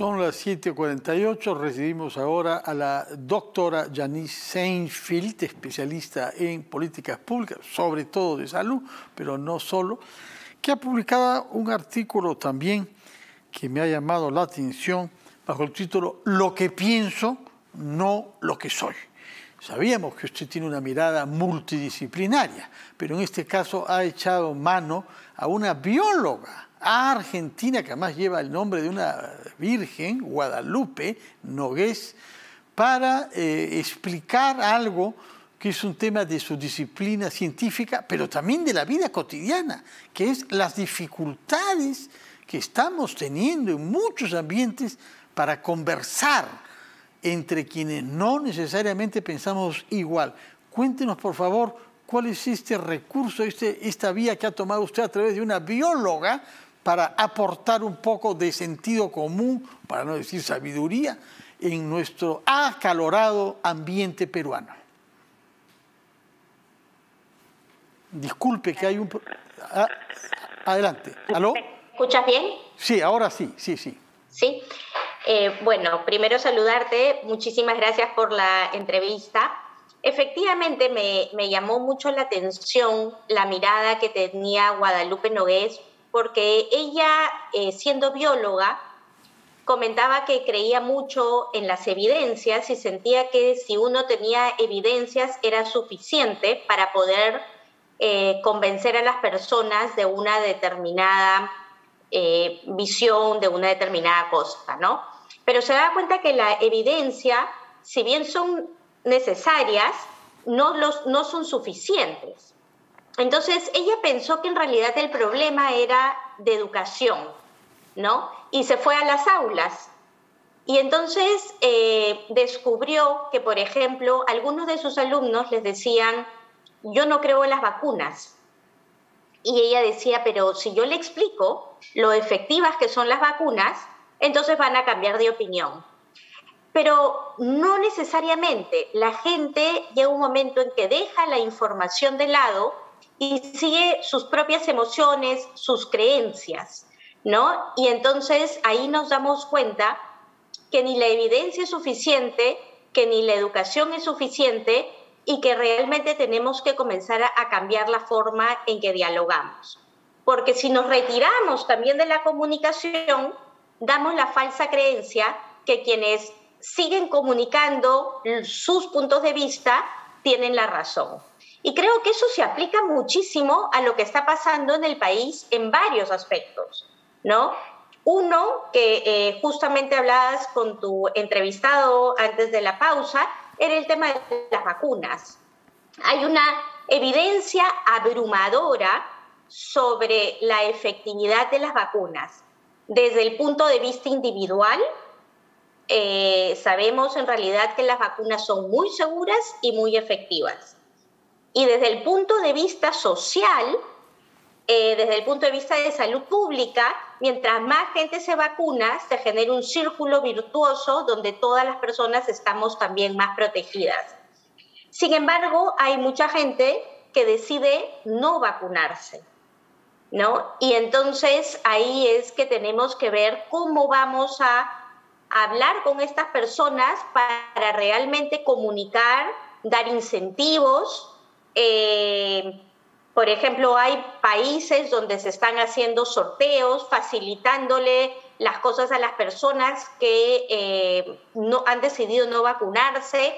Son las 7:48. Recibimos ahora a la doctora Janice Seinfeld, especialista en políticas públicas, sobre todo de salud, pero no solo, que ha publicado un artículo también que me ha llamado la atención bajo el título "Lo que pienso, no lo que soy". Sabíamos que usted tiene una mirada multidisciplinaria, pero en este caso ha echado mano a una bióloga argentina, que además lleva el nombre de una virgen, Guadalupe Nogués, para explicar algo que es un tema de su disciplina científica, pero también de la vida cotidiana, que es las dificultades que estamos teniendo en muchos ambientes para conversar entre quienes no necesariamente pensamos igual. Cuéntenos, por favor, cuál es este recurso, esta vía que ha tomado usted a través de una bióloga para aportar un poco de sentido común, para no decir sabiduría, en nuestro acalorado ambiente peruano. Disculpe que hay un... Adelante. ¿Aló? ¿Me escuchas bien? Sí, ahora sí, sí. Sí. Bueno, primero saludarte. Muchísimas gracias por la entrevista. Efectivamente, me llamó mucho la atención la mirada que tenía Guadalupe Nogués, porque ella, siendo bióloga, comentaba que creía mucho en las evidencias y sentía que si uno tenía evidencias era suficiente para poder convencer a las personas de una determinada visión, de una determinada cosa, ¿no? Pero se da cuenta que la evidencia, si bien son necesarias, no son suficientes. Entonces, ella pensó que en realidad el problema era de educación, ¿no? Y se fue a las aulas. Y entonces descubrió que, por ejemplo, algunos de sus alumnos les decían: yo no creo en las vacunas. Y ella decía: pero si yo le explico lo efectivas que son las vacunas, entonces van a cambiar de opinión. Pero no necesariamente. La gente llega un momento en que deja la información de lado y sigue sus propias emociones, sus creencias, ¿no? Y entonces ahí nos damos cuenta que ni la evidencia es suficiente, que ni la educación es suficiente, y que realmente tenemos que comenzar a cambiar la forma en que dialogamos. Porque si nos retiramos también de la comunicación, damos la falsa creencia que quienes siguen comunicando sus puntos de vista tienen la razón. Y creo que eso se aplica muchísimo a lo que está pasando en el país en varios aspectos, ¿no? Uno, que justamente hablabas con tu entrevistado antes de la pausa, era el tema de las vacunas. Hay una evidencia abrumadora sobre la efectividad de las vacunas. Desde el punto de vista individual, sabemos en realidad que las vacunas son muy seguras y muy efectivas. Y desde el punto de vista social, desde el punto de vista de salud pública, mientras más gente se vacuna, se genera un círculo virtuoso donde todas las personas estamos también más protegidas. Sin embargo, hay mucha gente que decide no vacunarse, ¿no? Y entonces ahí es que tenemos que ver cómo vamos a hablar con estas personas para realmente comunicar, dar incentivos. Por ejemplo, hay países donde se están haciendo sorteos, facilitándole las cosas a las personas que han decidido no vacunarse,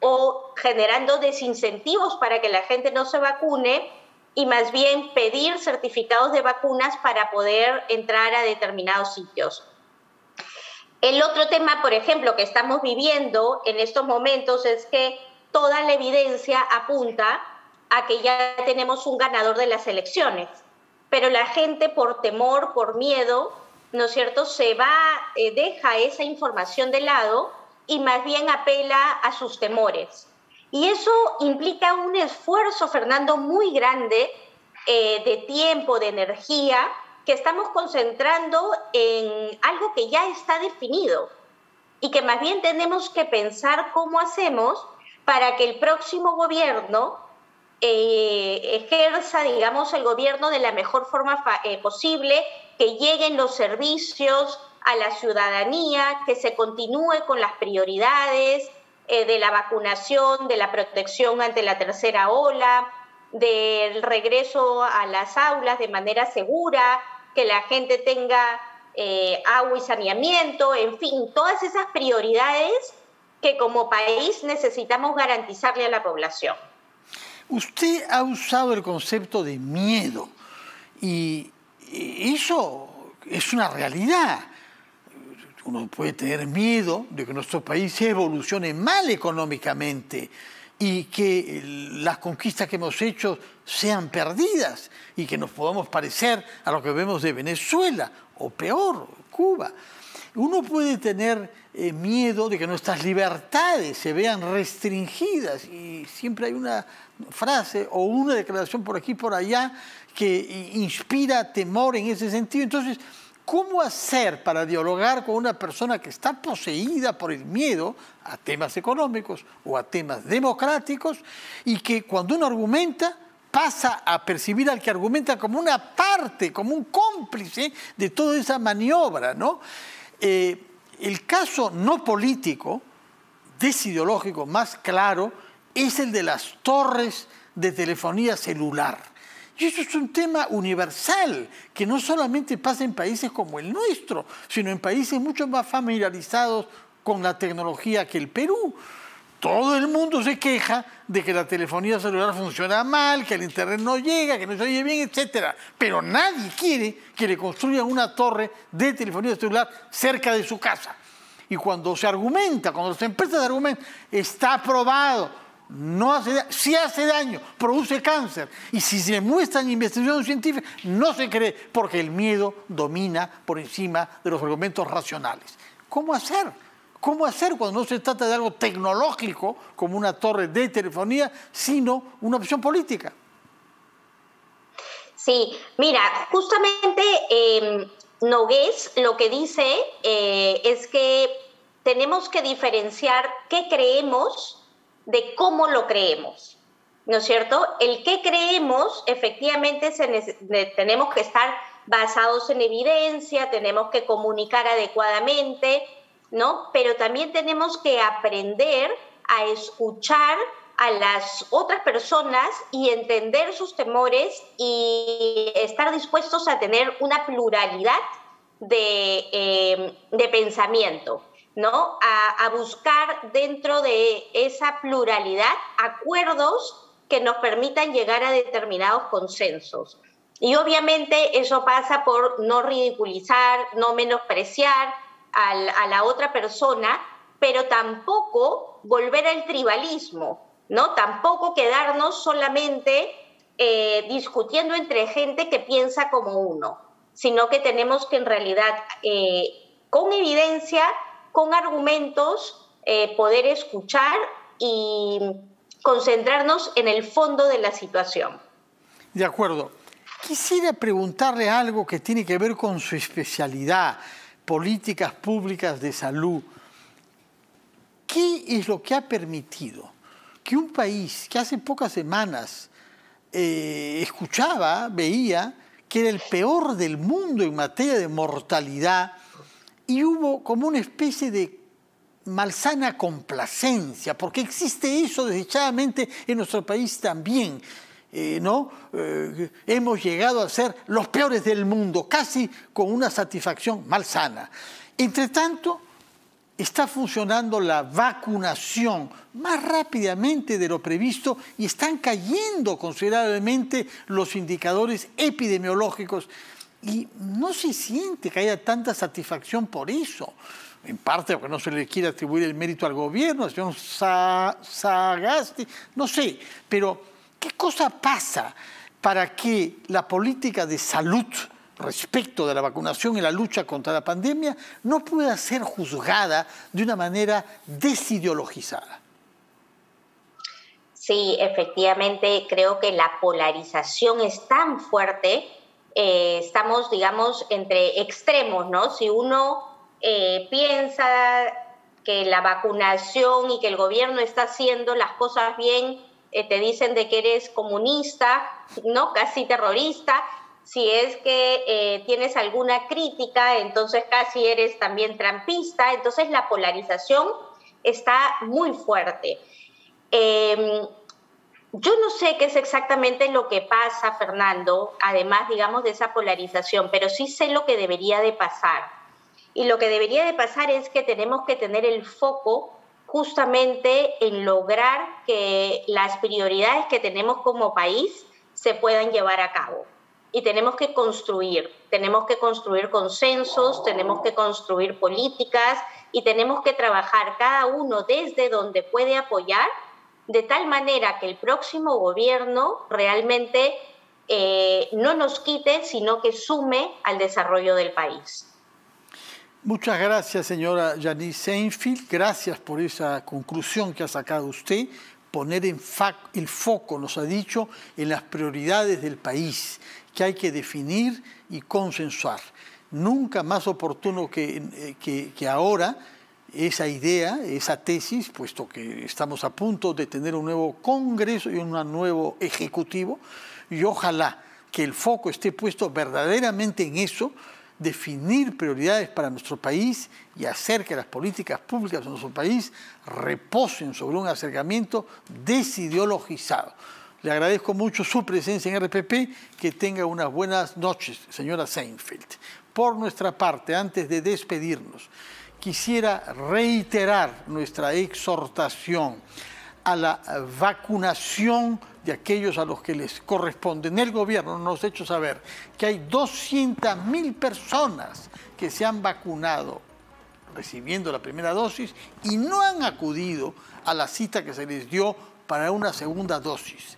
o generando desincentivos para que la gente no se vacune y más bien pedir certificados de vacunas para poder entrar a determinados sitios. El otro tema, por ejemplo, que estamos viviendo en estos momentos es que toda la evidencia apunta a que ya tenemos un ganador de las elecciones, pero la gente, por temor, por miedo, ¿no es cierto?, se va, deja esa información de lado y más bien apela a sus temores. Y eso implica un esfuerzo, Fernando, muy grande de tiempo, de energía, que estamos concentrando en algo que ya está definido y que más bien tenemos que pensar cómo hacemos para que el próximo gobierno ejerza, digamos, el gobierno de la mejor forma posible, que lleguen los servicios a la ciudadanía, que se continúe con las prioridades de la vacunación, de la protección ante la tercera ola, del regreso a las aulas de manera segura, que la gente tenga agua y saneamiento, en fin, todas esas prioridades que como país necesitamos garantizarle a la población. Usted ha usado el concepto de miedo y eso es una realidad. Uno puede tener miedo de que nuestro país evolucione mal económicamente y que las conquistas que hemos hecho sean perdidas y que nos podamos parecer a lo que vemos de Venezuela o peor, Cuba. Uno puede tener miedo de que nuestras libertades se vean restringidas y siempre hay una frase o una declaración por aquí y por allá que inspira temor en ese sentido. Entonces, ¿cómo hacer para dialogar con una persona que está poseída por el miedo a temas económicos o a temas democráticos y que cuando uno argumenta pasa a percibir al que argumenta como una parte, como un cómplice de toda esa maniobra, ¿no? El caso no político, desideológico más claro, es el de las torres de telefonía celular. Y eso es un tema universal, que no solamente pasa en países como el nuestro, sino en países mucho más familiarizados con la tecnología que el Perú. Todo el mundo se queja de que la telefonía celular funciona mal, que el internet no llega, que no se oye bien, etc. Pero nadie quiere que le construyan una torre de telefonía celular cerca de su casa. Y cuando se argumenta, cuando las empresas argumentan, está aprobado, no hace daño, si hace daño, produce cáncer. Y si se muestra en investigación científica, no se cree, porque el miedo domina por encima de los argumentos racionales. ¿Cómo hacer? ¿Cómo hacer cuando no se trata de algo tecnológico, como una torre de telefonía, sino una opción política? Sí, mira, justamente Nogués lo que dice es que tenemos que diferenciar qué creemos de cómo lo creemos, ¿no es cierto? El qué creemos, efectivamente, tenemos que estar basados en evidencia, tenemos que comunicar adecuadamente, ¿no? Pero también tenemos que aprender a escuchar a las otras personas y entender sus temores y estar dispuestos a tener una pluralidad de pensamiento, ¿no? A buscar dentro de esa pluralidad acuerdos que nos permitan llegar a determinados consensos. Y obviamente eso pasa por no ridiculizar, no menospreciar a la otra persona, pero tampoco volver al tribalismo, ¿no? Tampoco quedarnos solamente discutiendo entre gente que piensa como uno, sino que tenemos que en realidad, con evidencia, con argumentos, poder escuchar y concentrarnos en el fondo de la situación. De acuerdo. Quisiera preguntarle algo que tiene que ver con su especialidad, políticas públicas de salud. ¿Qué es lo que ha permitido que un país que hace pocas semanas escuchaba, veía, que era el peor del mundo en materia de mortalidad y hubo como una especie de malsana complacencia, porque existe eso desdichadamente en nuestro país también, ¿no? Hemos llegado a ser los peores del mundo, casi con una satisfacción malsana. Entre tanto, está funcionando la vacunación más rápidamente de lo previsto y están cayendo considerablemente los indicadores epidemiológicos. Y no se siente que haya tanta satisfacción por eso. En parte, porque no se le quiere atribuir el mérito al gobierno, al señor Sagasti, no sé, pero ¿qué cosa pasa para que la política de salud respecto de la vacunación y la lucha contra la pandemia no pueda ser juzgada de una manera desideologizada? Sí, efectivamente, creo que la polarización es tan fuerte, estamos, digamos, entre extremos, ¿no? Si uno piensa que la vacunación y que el gobierno está haciendo las cosas bien, te dicen de que eres comunista, ¿no? Casi terrorista. si es que tienes alguna crítica, entonces casi eres también trampista, entonces la polarización está muy fuerte. Yo no sé qué es exactamente lo que pasa, Fernando, además, digamos, de esa polarización, pero sí sé lo que debería de pasar. Y lo que debería de pasar es que tenemos que tener el foco justamente en lograr que las prioridades que tenemos como país se puedan llevar a cabo. Y tenemos que construir consensos, tenemos que construir políticas y tenemos que trabajar cada uno desde donde puede apoyar, de tal manera que el próximo gobierno realmente no nos quite, sino que sume al desarrollo del país. Muchas gracias, señora Janice Seinfeld. Gracias por esa conclusión que ha sacado usted. Poner el foco, nos ha dicho, en las prioridades del país, que hay que definir y consensuar. Nunca más oportuno que ahora esa idea, esa tesis, puesto que estamos a punto de tener un nuevo Congreso y un nuevo Ejecutivo, y ojalá que el foco esté puesto verdaderamente en eso, definir prioridades para nuestro país y hacer que las políticas públicas de nuestro país reposen sobre un acercamiento desideologizado. Le agradezco mucho su presencia en RPP, que tenga unas buenas noches, señora Seinfeld. Por nuestra parte, antes de despedirnos, quisiera reiterar nuestra exhortación a la vacunación de aquellos a los que les corresponde. En el gobierno nos ha hecho saber que hay 200.000 personas que se han vacunado recibiendo la primera dosis y no han acudido a la cita que se les dio para una segunda dosis.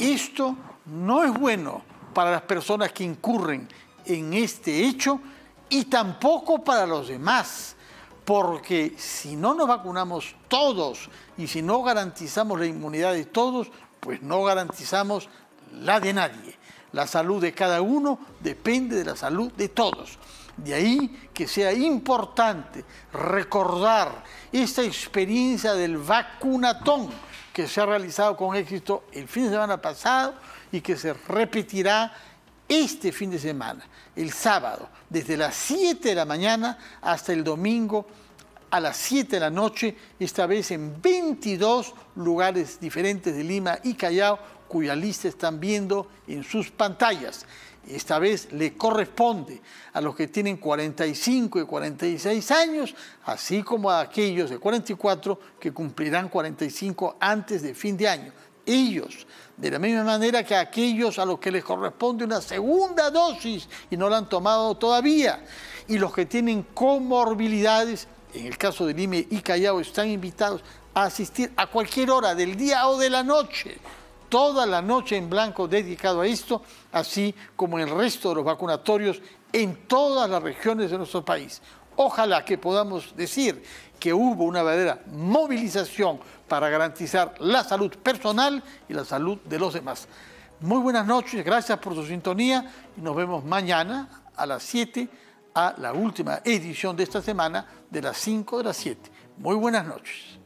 Esto no es bueno para las personas que incurren en este hecho y tampoco para los demás, porque si no nos vacunamos todos y si no garantizamos la inmunidad de todos, pues no garantizamos la de nadie. La salud de cada uno depende de la salud de todos. De ahí que sea importante recordar esta experiencia del vacunatón que se ha realizado con éxito el fin de semana pasado y que se repetirá este fin de semana, el sábado, desde las 7 de la mañana hasta el domingo a las 7 de la noche, esta vez en 22 lugares diferentes de Lima y Callao, cuya lista están viendo en sus pantallas. Esta vez le corresponde a los que tienen 45 y 46 años, así como a aquellos de 44 que cumplirán 45 antes de fin de año. Ellos, de la misma manera que aquellos a los que les corresponde una segunda dosis y no la han tomado todavía, y los que tienen comorbilidades, en el caso de Lima y Callao, están invitados a asistir a cualquier hora del día o de la noche, toda la noche en blanco dedicado a esto, así como el resto de los vacunatorios en todas las regiones de nuestro país. Ojalá que podamos decir que hubo una verdadera movilización para garantizar la salud personal y la salud de los demás. Muy buenas noches, gracias por su sintonía y nos vemos mañana a las 7 a la última edición de esta semana de las 5 de las 7. Muy buenas noches.